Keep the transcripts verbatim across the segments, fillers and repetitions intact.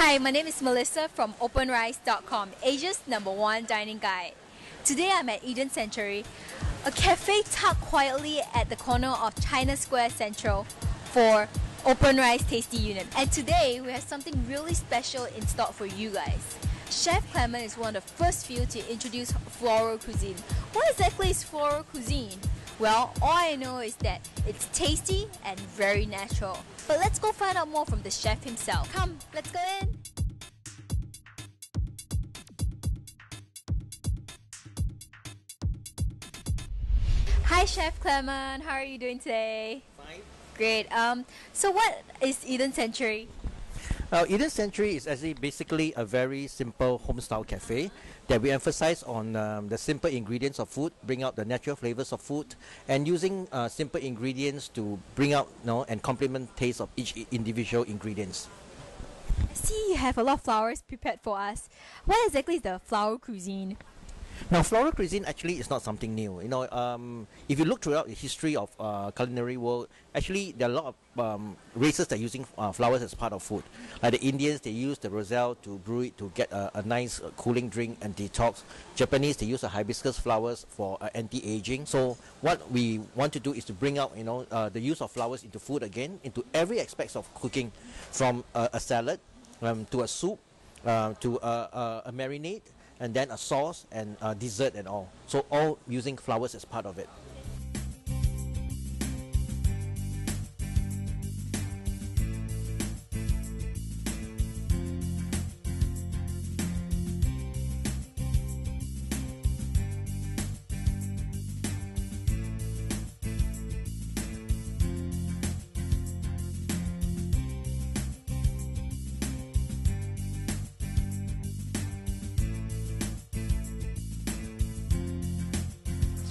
Hi, my name is Melissa from Open Rice dot com, Asia's number one dining guide. Today I'm at Eden Century, a cafe tucked quietly at the corner of China Square Central for OpenRice Tasty Union. And today we have something really special in stock for you guys. Chef Clement is one of the first few to introduce floral cuisine. What exactly is floral cuisine? Well, all I know is that it's tasty and very natural. But let's go find out more from the chef himself. Come, let's go in. Hi, Chef Clement. How are you doing today? Fine. Great. Um. So what is Eden Century? Now, Eden Century is actually basically a very simple home-style cafe that we emphasize on um, the simple ingredients of food, bring out the natural flavors of food, and using uh, simple ingredients to bring out you know, and complement taste of each individual ingredients. I see you have a lot of flowers prepared for us. What exactly is the flower cuisine? Now, floral cuisine actually is not something new. You know, um, if you look throughout the history of uh, culinary world, actually there are a lot of um, races that are using uh, flowers as part of food. Like the Indians, they use the roselle to brew it to get a, a nice uh, cooling drink and detox. Japanese, they use the hibiscus flowers for uh, anti-aging. So what we want to do is to bring out, you know, uh, the use of flowers into food again, into every aspect of cooking, from uh, a salad um, to a soup uh, to uh, uh, a marinade, and then a sauce and a dessert and all. So all using flowers as part of it.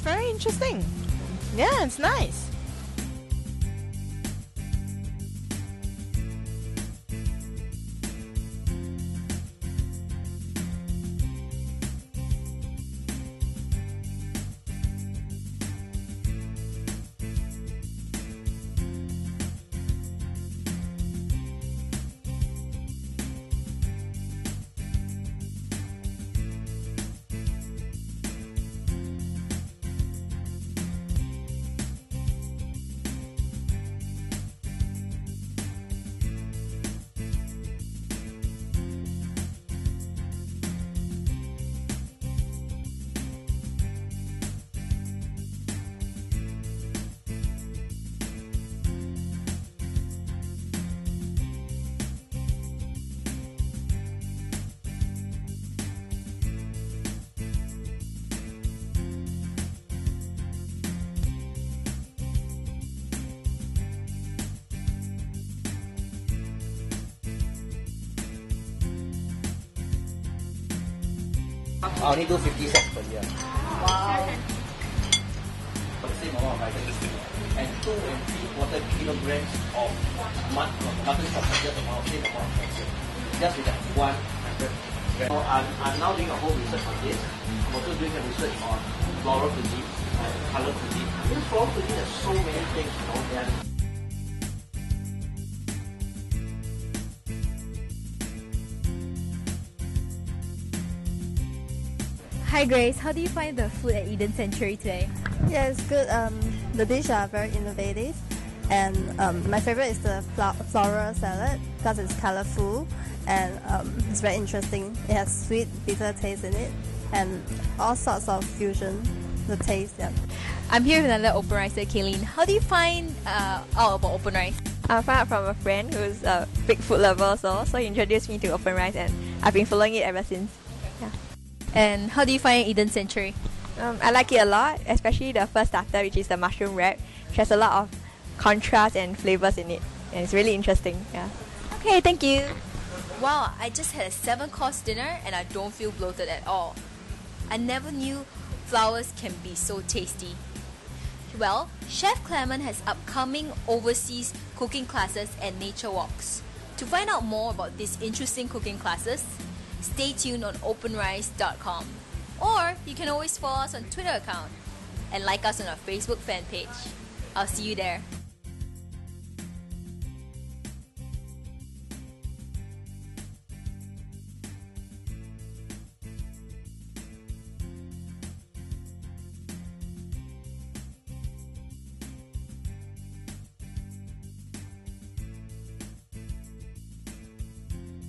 Very interesting. Yeah, it's nice. I only do fifty sets per year. Wow. For the same amount of items. And two and three quarter kilograms of mutton stock per year, amount of same amount of items. Just with that one hundred grams. So I'm, I'm now doing a whole research on this. I'm also doing a research on floral cuisine and color cuisine. I mean, floral cuisine has so many things, you know, that Hi Grace, how do you find the food at Eden Century today? Yeah, it's good. Um, the dishes are very innovative, and um, my favorite is the floral salad because it's colorful and um, it's very interesting. It has sweet, bitter taste in it, and all sorts of fusion. The taste. Yeah. I'm here with another OpenRicer, Kayleen. How do you find uh, out about OpenRice? I found out from a friend who's a big food lover, so so he introduced me to OpenRice, and I've been following it ever since. Yeah. And how do you find Eden Century? Um, I like it a lot, especially the first starter, which is the mushroom wrap, which has a lot of contrast and flavours in it, and it's really interesting. Yeah. Okay, thank you. Wow, I just had a seven-course dinner and I don't feel bloated at all. I never knew flowers can be so tasty. Well, Chef Clement has upcoming overseas cooking classes and nature walks. To find out more about these interesting cooking classes, stay tuned on Open Rice dot com, or you can always follow us on Twitter account and like us on our Facebook fan page. I'll see you there.